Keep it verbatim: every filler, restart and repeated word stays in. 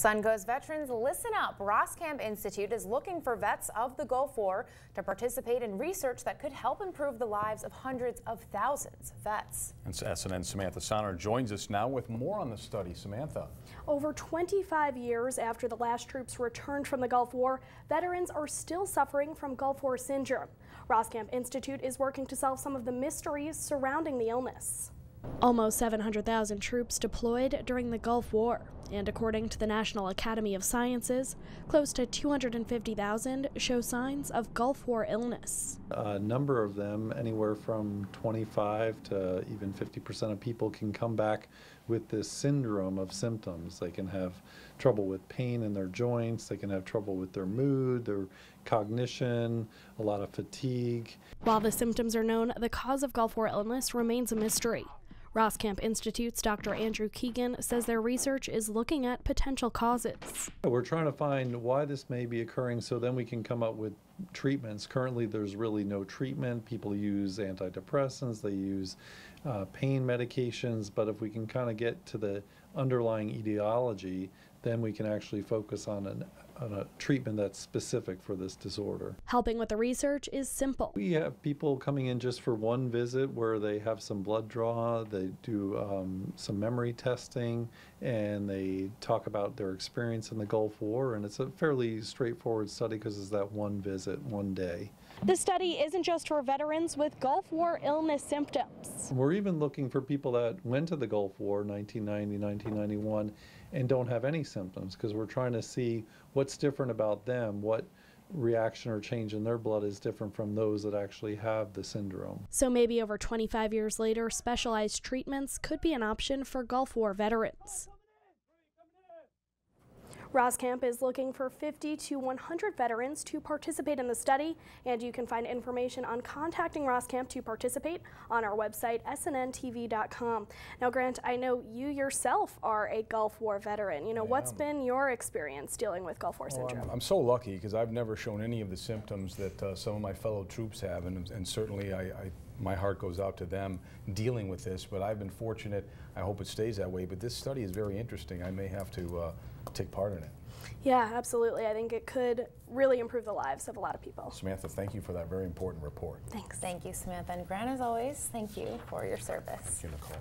Sun Coast veterans, listen up. Roskamp Institute is looking for vets of the Gulf War to participate in research that could help improve the lives of hundreds of thousands of vets. And S N N's Samantha Sonner joins us now with more on the study. Samantha. Over twenty-five years after the last troops returned from the Gulf War, veterans are still suffering from Gulf War syndrome. Roskamp Institute is working to solve some of the mysteries surrounding the illness. Almost seven hundred thousand troops deployed during the Gulf War, and according to the National Academy of Sciences, close to two hundred fifty thousand show signs of Gulf War illness. A number of them, anywhere from twenty-five to even fifty percent of people, can come back with this syndrome of symptoms. They can have trouble with pain in their joints, they can have trouble with their mood, their cognition, a lot of fatigue. While the symptoms are known, the cause of Gulf War illness remains a mystery. Roskamp Institute's Doctor Andrew Keegan says their research is looking at potential causes. We're trying to find why this may be occurring so then we can come up with treatments. Currently there's really no treatment. People use antidepressants, they use uh, pain medications, but if we can kind of get to the underlying etiology, then we can actually focus on an on a treatment that's specific for this disorder. Helping with the research is simple. We have people coming in just for one visit where they have some blood draw, they do um, some memory testing, and they talk about their experience in the Gulf War, and it's a fairly straightforward study because it's that one visit, one day. This study isn't just for veterans with Gulf War illness symptoms. We're even looking for people that went to the Gulf War nineteen ninety, nineteen ninety-one, and don't have any symptoms, because we're trying to see what's different about them, what reaction or change in their blood is different from those that actually have the syndrome. So maybe over twenty-five years later, specialized treatments could be an option for Gulf War veterans. Roskamp is looking for fifty to one hundred veterans to participate in the study, and you can find information on contacting Roskamp to participate on our website, S N N T V dot com. Now, Grant, I know you yourself are a Gulf War veteran. You know, I what's am. been your experience dealing with Gulf War well, syndrome? I'm, I'm so lucky because I've never shown any of the symptoms that uh, some of my fellow troops have, and, and certainly I, I my heart goes out to them dealing with this, but I've been fortunate. I hope it stays that way, but this study is very interesting. I may have to uh, take part in it. Yeah, absolutely. I think it could really improve the lives of a lot of people. Samantha, thank you for that very important report. Thanks. Thank you, Samantha. And Grant, as always, thank you for your service. Thank you, Nicole.